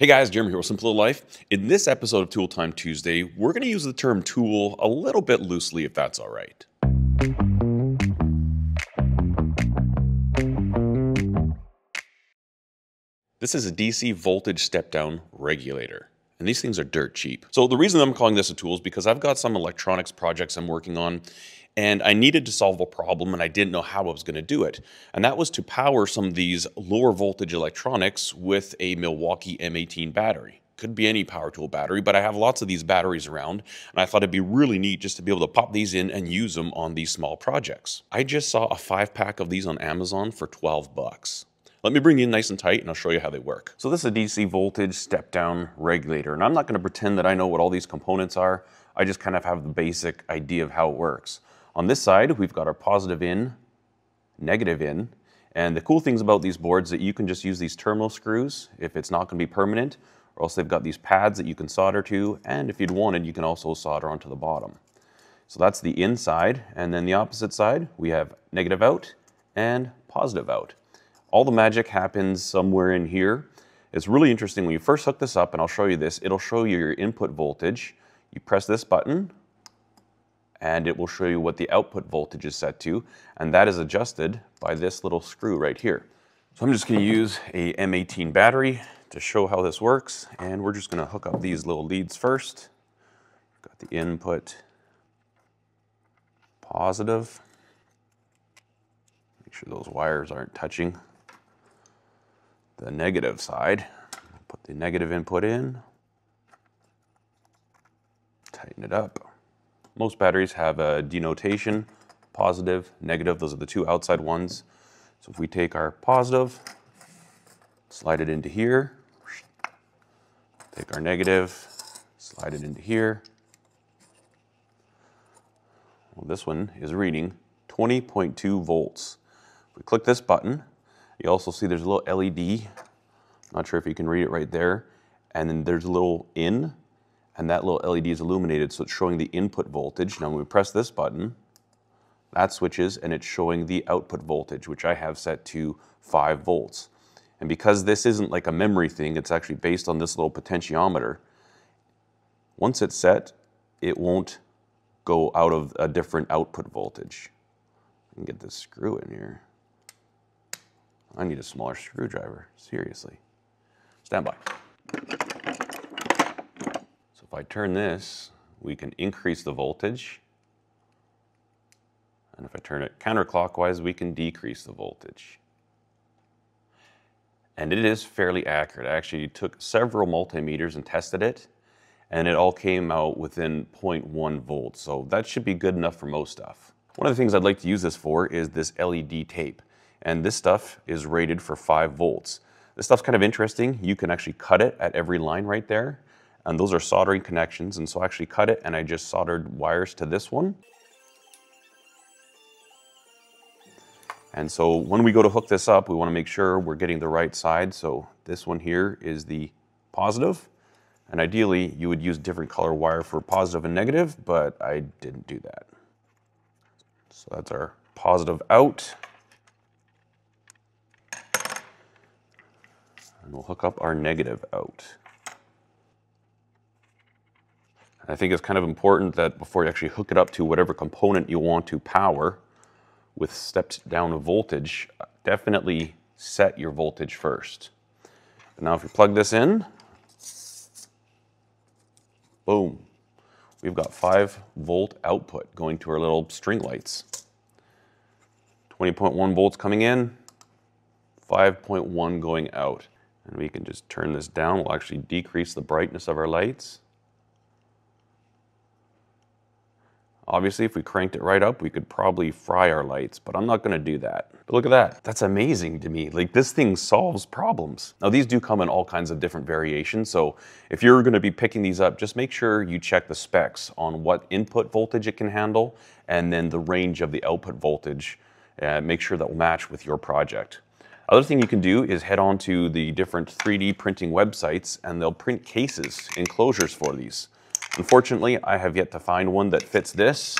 Hey guys, Jeremy here with Simple Life. In this episode of Tool Time Tuesday, we're going to use the term tool a little bit loosely, if that's all right. This is a DC voltage step-down regulator, and these things are dirt cheap. So the reason I'm calling this a tool is because I've got some electronics projects I'm working on, and I needed to solve a problem and I didn't know how I was going to do it. And that was to power some of these lower voltage electronics with a Milwaukee M18 battery. Could be any power tool battery, but I have lots of these batteries around and I thought it'd be really neat just to be able to pop these in and use them on these small projects. I just saw a 5-pack of these on Amazon for 12 bucks. Let me bring you in nice and tight and I'll show you how they work. So this is a DC voltage step-down regulator, and I'm not going to pretend that I know what all these components are. I just kind of have the basic idea of how it works. On this side, we've got our positive in, negative in, and the cool things about these boards that you can just use these terminal screws if it's not going to be permanent, or else they've got these pads that you can solder to, and if you'd wanted, you can also solder onto the bottom. So that's the inside, and then the opposite side, we have negative out and positive out. All the magic happens somewhere in here. It's really interesting when you first hook this up, and I'll show you this, it'll show you your input voltage. You press this button, and it will show you what the output voltage is set to, and that is adjusted by this little screw right here. So I'm just going to use a M18 battery to show how this works, and we're just going to hook up these little leads first. Got the input positive. Make sure those wires aren't touching the negative side. Put the negative input in. Tighten it up. Most batteries have a denotation, positive, negative. Those are the two outside ones. So if we take our positive, slide it into here, take our negative, slide it into here. Well, this one is reading 20.2 volts. If we click this button, you also see there's a little LED. Not sure if you can read it right there. And then there's a little in. And that little LED is illuminated, so it's showing the input voltage. Now when we press this button, that switches and it's showing the output voltage, which I have set to 5 volts. And because this isn't like a memory thing, it's actually based on this little potentiometer. Once it's set, it won't go out of a different output voltage. I can get this screw in here. I need a smaller screwdriver, seriously. Stand by. If I turn this, we can increase the voltage, and if I turn it counterclockwise, we can decrease the voltage. And it is fairly accurate. I actually took several multimeters and tested it, and it all came out within 0.1 volts, so that should be good enough for most stuff. One of the things I'd like to use this for is this LED tape, and this stuff is rated for 5 volts. This stuff's kind of interesting. You can actually cut it at every line right there. And those are soldering connections, and so I actually cut it and I just soldered wires to this one. And so when we go to hook this up, we want to make sure we're getting the right side. So this one here is the positive, and ideally you would use different color wire for positive and negative, but I didn't do that. So that's our positive out. And we'll hook up our negative out. I think it's kind of important that before you actually hook it up to whatever component you want to power with stepped down voltage, definitely set your voltage first. But now if you plug this in, boom, we've got 5 volt output going to our little string lights. 20.1 volts coming in, 5.1 going out. And we can just turn this down. We'll actually decrease the brightness of our lights. Obviously, if we cranked it right up, we could probably fry our lights, but I'm not going to do that. But look at that. That's amazing to me. Like, this thing solves problems. Now, these do come in all kinds of different variations, so if you're going to be picking these up, just make sure you check the specs on what input voltage it can handle, and then the range of the output voltage. Make sure that will match with your project. Other thing you can do is head on to the different 3D printing websites, and they'll print cases, enclosures for these. Unfortunately, I have yet to find one that fits this,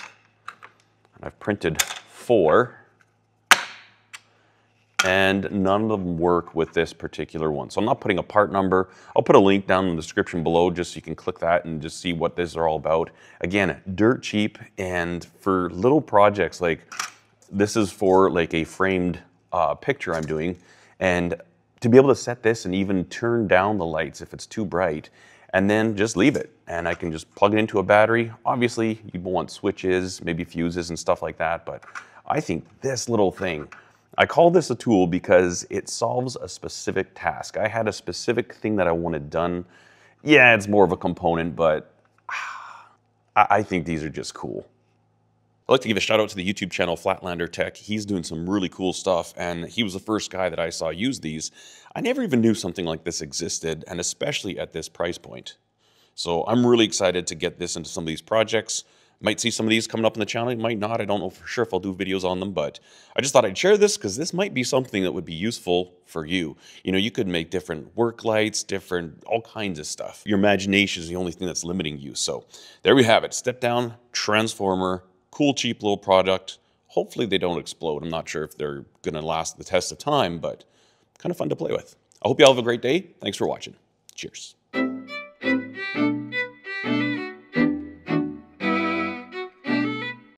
and I've printed 4. and none of them work with this particular one. So I'm not putting a part number. I'll put a link down in the description below just so you can click that and just see what these are all about. Again, dirt cheap, and for little projects like this is for like a framed picture I'm doing, and to be able to set this and even turn down the lights if it's too bright, and then just leave it. And I can just plug it into a battery. Obviously, you want switches, maybe fuses and stuff like that, but I think this little thing, I call this a tool because it solves a specific task. I had a specific thing that I wanted done. Yeah, it's more of a component, but I think these are just cool. I'd like to give a shout out to the YouTube channel Flatlander Tech. He's doing some really cool stuff, and he was the first guy that I saw use these. I never even knew something like this existed, and especially at this price point. So I'm really excited to get this into some of these projects. Might see some of these coming up on the channel, might not. I don't know for sure if I'll do videos on them, but I just thought I'd share this because this might be something that would be useful for you. You know, you could make different work lights, different, all kinds of stuff. Your imagination is the only thing that's limiting you. So there we have it. Step down, transformer. Cool, cheap little product. Hopefully they don't explode. I'm not sure if they're going to last the test of time, but kind of fun to play with. I hope you all have a great day. Thanks for watching. Cheers.